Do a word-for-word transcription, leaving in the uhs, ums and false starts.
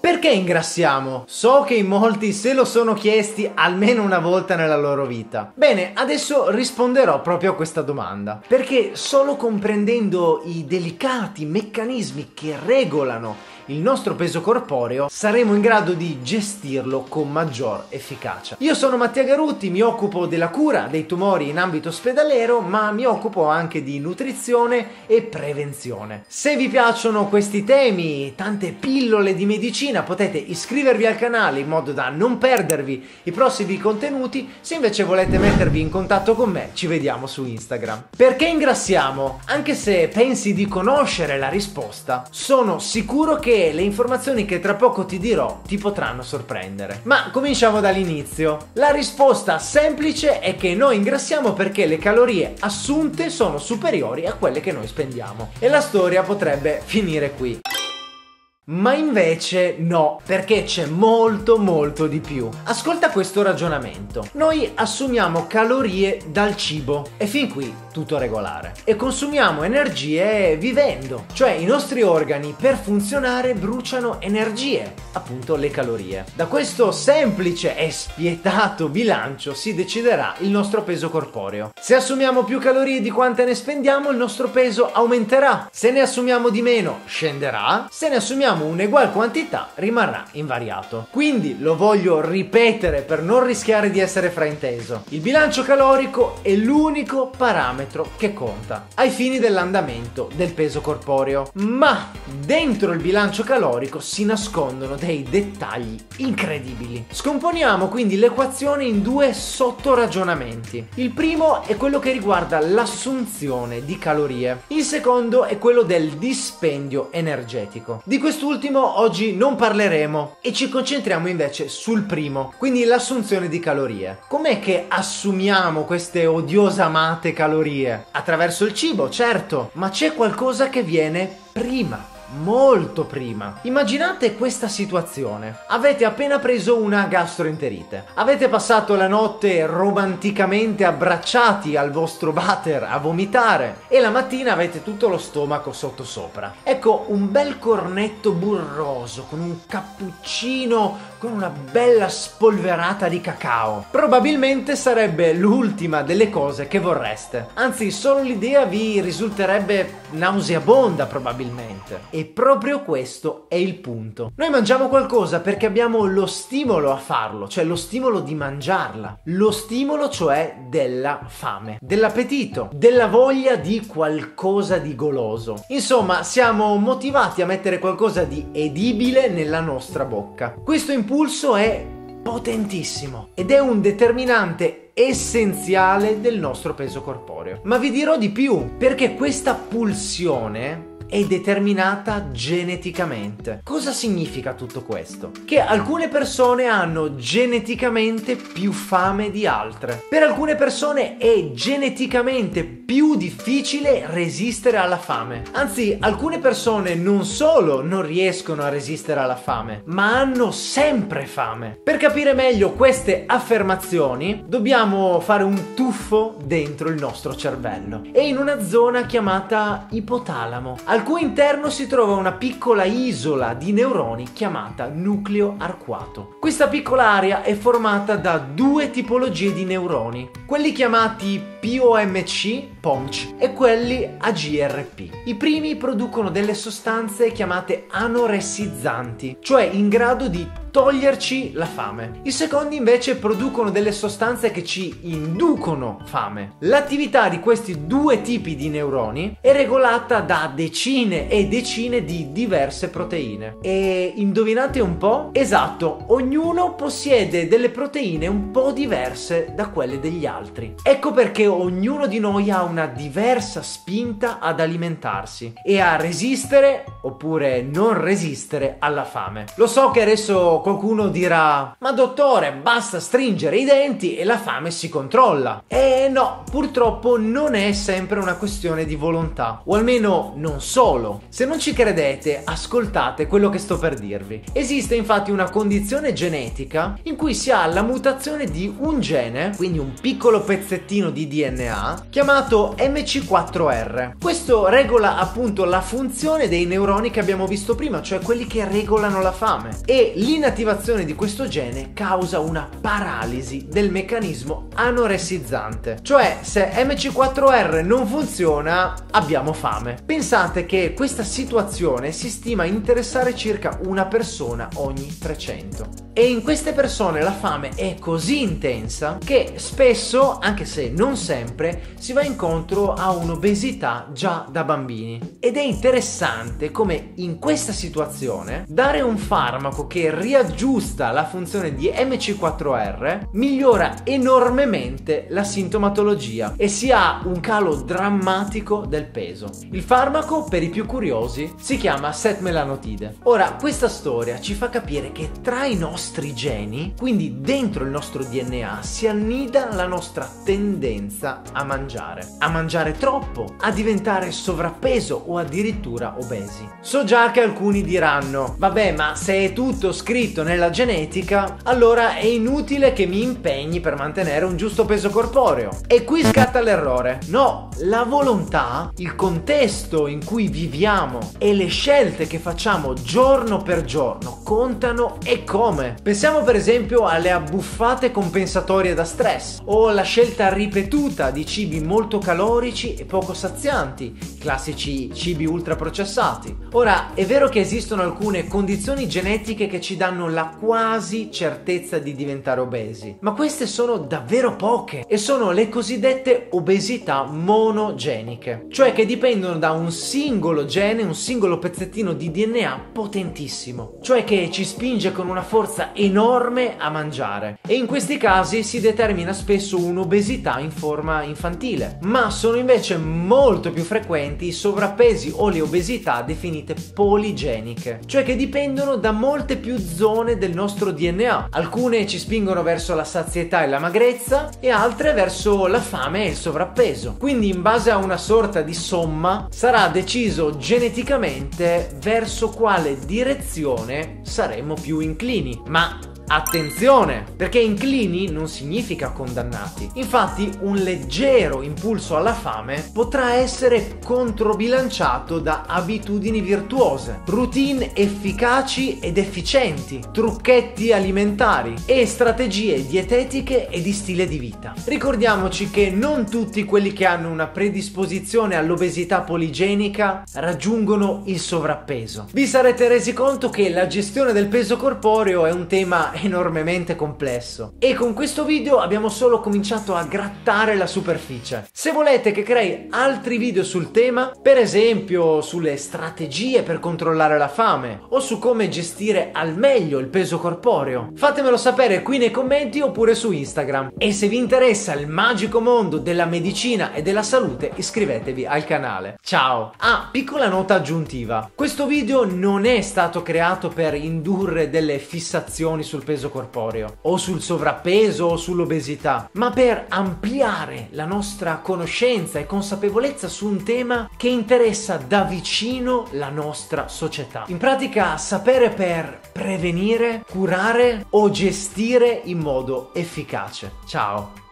Perché ingrassiamo? So che in molti se lo sono chiesti almeno una volta nella loro vita. Bene, adesso risponderò proprio a questa domanda, perché solo comprendendo i delicati meccanismi che regolano il nostro peso corporeo saremo in grado di gestirlo con maggior efficacia. Io sono Mattia Garutti, mi occupo della cura dei tumori in ambito ospedaliero, ma mi occupo anche di nutrizione e prevenzione. Se vi piacciono questi temi, tante pillole di medicina, potete iscrivervi al canale in modo da non perdervi i prossimi contenuti. Se invece volete mettervi in contatto con me, ci vediamo su Instagram. Perché ingrassiamo? Anche se pensi di conoscere la risposta, sono sicuro che le informazioni che tra poco ti dirò ti potranno sorprendere. Ma cominciamo dall'inizio. La risposta semplice è che noi ingrassiamo perché le calorie assunte sono superiori a quelle che noi spendiamo. E la storia potrebbe finire qui. Ma invece no, perché c'è molto molto di più. Ascolta questo ragionamento. Noi assumiamo calorie dal cibo e fin qui tutto regolare, e consumiamo energie vivendo, cioè i nostri organi per funzionare bruciano energie, appunto le calorie. Da questo semplice e spietato bilancio si deciderà il nostro peso corporeo. Se assumiamo più calorie di quante ne spendiamo, il nostro peso aumenterà. Se ne assumiamo di meno, scenderà. Se ne assumiamo un'egual quantità, rimarrà invariato. Quindi lo voglio ripetere per non rischiare di essere frainteso: il bilancio calorico è l'unico parametro che conta ai fini dell'andamento del peso corporeo, ma dentro il bilancio calorico si nascondono dei dettagli incredibili. Scomponiamo quindi l'equazione in due sottoragionamenti. Il primo è quello che riguarda l'assunzione di calorie, il secondo è quello del dispendio energetico. Di quest'ultimo oggi non parleremo e ci concentriamo invece sul primo, quindi l'assunzione di calorie. Com'è che assumiamo queste odiose amate calorie? Attraverso il cibo, certo, ma c'è qualcosa che viene prima. Molto prima. Immaginate questa situazione: avete appena preso una gastroenterite, avete passato la notte romanticamente abbracciati al vostro water a vomitare e la mattina avete tutto lo stomaco sottosopra. Ecco un bel cornetto burroso con un cappuccino con una bella spolverata di cacao. Probabilmente sarebbe l'ultima delle cose che vorreste, anzi solo l'idea vi risulterebbe nauseabonda probabilmente. E proprio questo è il punto. Noi mangiamo qualcosa perché abbiamo lo stimolo a farlo, cioè lo stimolo di mangiarla, lo stimolo cioè della fame, dell'appetito, della voglia di qualcosa di goloso. Insomma, siamo motivati a mettere qualcosa di edibile nella nostra bocca. Questo impulso L'impulso è potentissimo ed è un determinante essenziale del nostro peso corporeo. Ma vi dirò di più, perché questa pulsione è determinata geneticamente. Cosa significa tutto questo? Che alcune persone hanno geneticamente più fame di altre. Per alcune persone è geneticamente più difficile resistere alla fame. Anzi, alcune persone non solo non riescono a resistere alla fame, ma hanno sempre fame. Per capire meglio queste affermazioni, dobbiamo fare un tuffo dentro il nostro cervello e in una zona chiamata ipotalamo, al cui interno si trova una piccola isola di neuroni chiamata nucleo arcuato. Questa piccola area è formata da due tipologie di neuroni, quelli chiamati P O M C, P O M C e quelli a G R P. I primi producono delle sostanze chiamate anoressizzanti, cioè in grado di toglierci la fame. I secondi invece producono delle sostanze che ci inducono fame. L'attività di questi due tipi di neuroni è regolata da decine e decine di diverse proteine. E indovinate un po'? Esatto, ognuno possiede delle proteine un po' diverse da quelle degli altri. Ecco perché ognuno di noi ha una diversa spinta ad alimentarsi e a resistere oppure non resistere alla fame. Lo so che adesso Certo, qualcuno dirà: ma dottore, basta stringere i denti e la fame si controlla. E no, purtroppo non è sempre una questione di volontà, o almeno non solo. Se non ci credete, ascoltate quello che sto per dirvi. Esiste infatti una condizione genetica in cui si ha la mutazione di un gene, quindi un piccolo pezzettino di D N A, chiamato M C quattro R. Questo regola appunto la funzione dei neuroni che abbiamo visto prima, cioè quelli che regolano la fame, e l'inattivazione di questo gene causa una paralisi del meccanismo anoressizzante, cioè se M C quattro R non funziona abbiamo fame. Pensate che questa situazione si stima interessare circa una persona ogni trecento, e in queste persone la fame è così intensa che spesso, anche se non sempre, si va incontro a un'obesità già da bambini. Ed è interessante come in questa situazione dare un farmaco che riaggiusta la funzione di M C quattro R migliora enormemente la sintomatologia e si ha un calo drammatico del peso. Il farmaco, per i più curiosi, si chiama setmelanotide. Ora, questa storia ci fa capire che tra i nostri geni, quindi dentro il nostro D N A, si annida la nostra tendenza a mangiare, a mangiare troppo, a diventare sovrappeso o addirittura obesi. So già che alcuni diranno: vabbè, ma se è tutto scritto nella genetica, allora è inutile che mi impegni per mantenere un giusto peso corporeo. E qui scatta l'errore. No, la volontà, il contesto in cui viviamo e le scelte che facciamo giorno per giorno contano e come. Pensiamo per esempio alle abbuffate compensatorie da stress, o la scelta ripetuta di cibi molto calorici e poco sazianti, classici cibi ultraprocessati. Ora, è vero che esistono alcune condizioni genetiche che ci danno la quasi certezza di diventare obesi, ma queste sono davvero poche e sono le cosiddette obesità monogeniche, cioè che dipendono da un singolo gene, un singolo pezzettino di D N A potentissimo, cioè che ci spinge con una forza enorme a mangiare, e in questi casi si determina spesso un'obesità in forma infantile. Ma sono invece molto più frequenti i sovrappesi o le obesità definite poligeniche, cioè che dipendono da molte più zone del nostro D N A. Alcune ci spingono verso la sazietà e la magrezza, e altre verso la fame e il sovrappeso. Quindi in base a una sorta di somma sarà deciso geneticamente verso quale direzione saremo più inclini. Ma attenzione, perché inclini non significa condannati. Infatti un leggero impulso alla fame potrà essere controbilanciato da abitudini virtuose, routine efficaci ed efficienti, trucchetti alimentari e strategie dietetiche e di stile di vita. Ricordiamoci che non tutti quelli che hanno una predisposizione all'obesità poligenica raggiungono il sovrappeso. Vi sarete resi conto che la gestione del peso corporeo è un tema enormemente complesso, e con questo video abbiamo solo cominciato a grattare la superficie. Se volete che crei altri video sul tema, per esempio sulle strategie per controllare la fame o su come gestire al meglio il peso corporeo, fatemelo sapere qui nei commenti oppure su Instagram. E se vi interessa il magico mondo della medicina e della salute, iscrivetevi al canale. Ciao! Ah, piccola nota aggiuntiva: questo video non è stato creato per indurre delle fissazioni sul peso corporeo o sul sovrappeso o sull'obesità, ma per ampliare la nostra conoscenza e consapevolezza su un tema che interessa da vicino la nostra società. In pratica, sapere per prevenire, curare o gestire in modo efficace. Ciao!